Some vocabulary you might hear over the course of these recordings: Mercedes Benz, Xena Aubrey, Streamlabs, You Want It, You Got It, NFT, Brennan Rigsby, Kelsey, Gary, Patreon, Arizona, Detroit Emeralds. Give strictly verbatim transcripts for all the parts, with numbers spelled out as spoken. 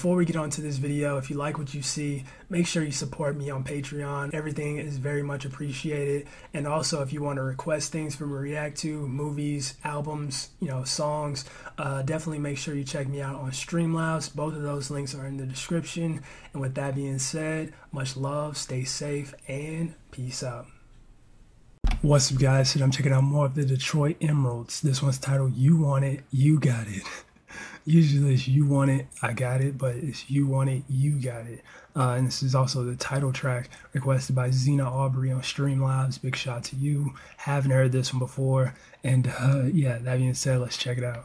before we get on to this video, if you like what you see, make sure you support me on Patreon. Everything is very much appreciated. And also, if you want to request things for me to react to, movies, albums, you know, songs, uh, definitely make sure you check me out on Streamlabs. Both of those links are in the description. And with that being said, much love, stay safe, and peace out. What's up, guys? Today I'm checking out more of the Detroit Emeralds. This one's titled You Want It, You Got It. Usually it's You Want It, I Got It, but it's You Want It, You Got It. Uh, and this is also the title track requested by Xena Aubrey on Streamlabs. Big shout to you. Haven't heard this one before. And uh, yeah, that being said, let's check it out.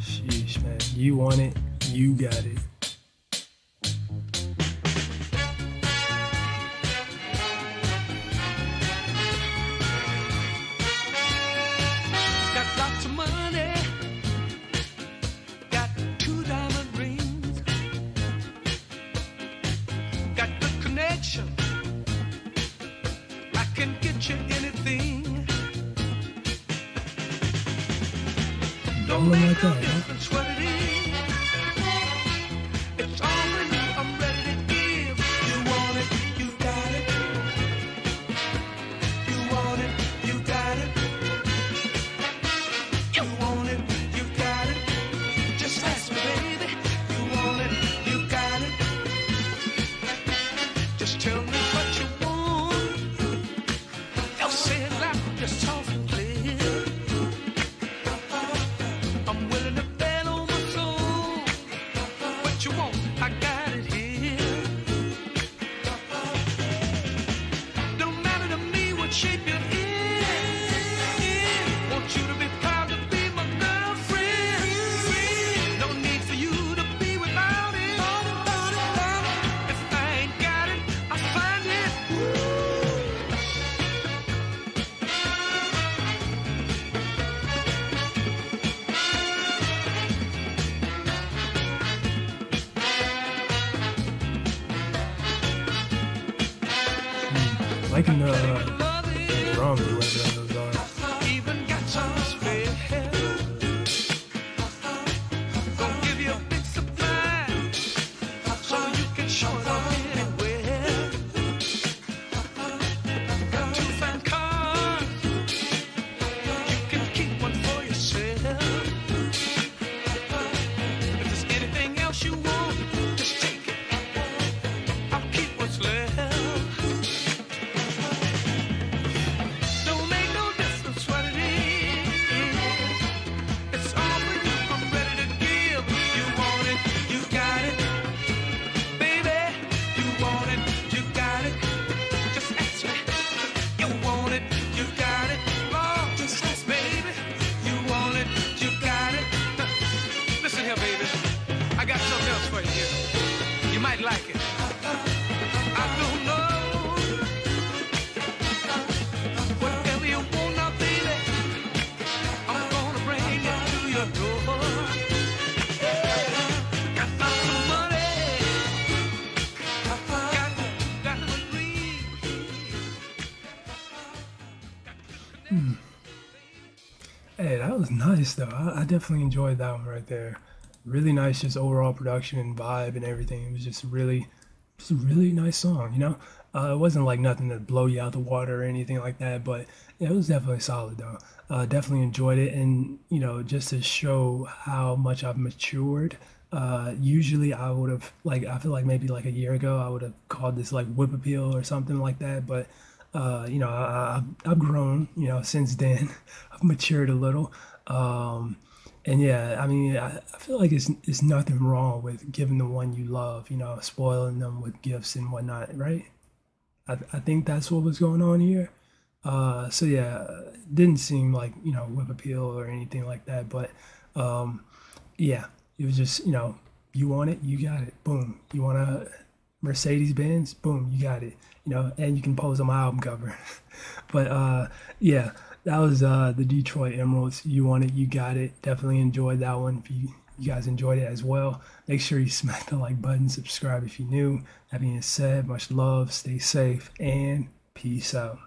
Sheesh, man. You want it, you got it. I can get you anything. Don't make a difference what it is. It's all for you, I'm ready to give. You want it, you got it. You want it, you got it. You want it, you got it. Just ask me, baby. You want it, you got it. Just tell me what you want. I can uh, wrong the right now, dog. Even got some spare hair. Gonna give you a big surprise so you can show it off anywhere. Got two fine cars, you can keep one for yourself. If there's anything else you want, just take it. I'll keep what's left. You might like it. I don't know. Whatever you want now, baby, I'm gonna bring it to your door. Got lots of money. Got got a dream. Hmm. Hey, that was nice though. I, I definitely enjoyed that one right there. Really nice, just overall production and vibe and everything. It was just really, just a really nice song, you know? Uh, it wasn't like nothing to blow you out the water or anything like that, but yeah, it was definitely solid though. Uh, definitely enjoyed it, and you know, just to show how much I've matured. Uh, usually I would have, like, I feel like maybe like a year ago, I would have called this like whip appeal or something like that, but uh, you know, I, I've, I've grown, you know, since then. I've matured a little. Um, And yeah, I mean, I, I feel like it's, it's nothing wrong with giving the one you love, you know, spoiling them with gifts and whatnot, right? I, I think that's what was going on here. Uh, so yeah, it didn't seem like, you know, whip appeal or anything like that. But um, yeah, it was just, you know, you want it, you got it. Boom. You want a Mercedes Benz? Boom, you got it. You know, and you can pose on my album cover. But uh, yeah. That was uh, the Detroit Emeralds. You want it, you got it. Definitely enjoyed that one. If you, you guys enjoyed it as well, make sure you smack the like button, subscribe if you're new. That being said, much love, stay safe, and peace out.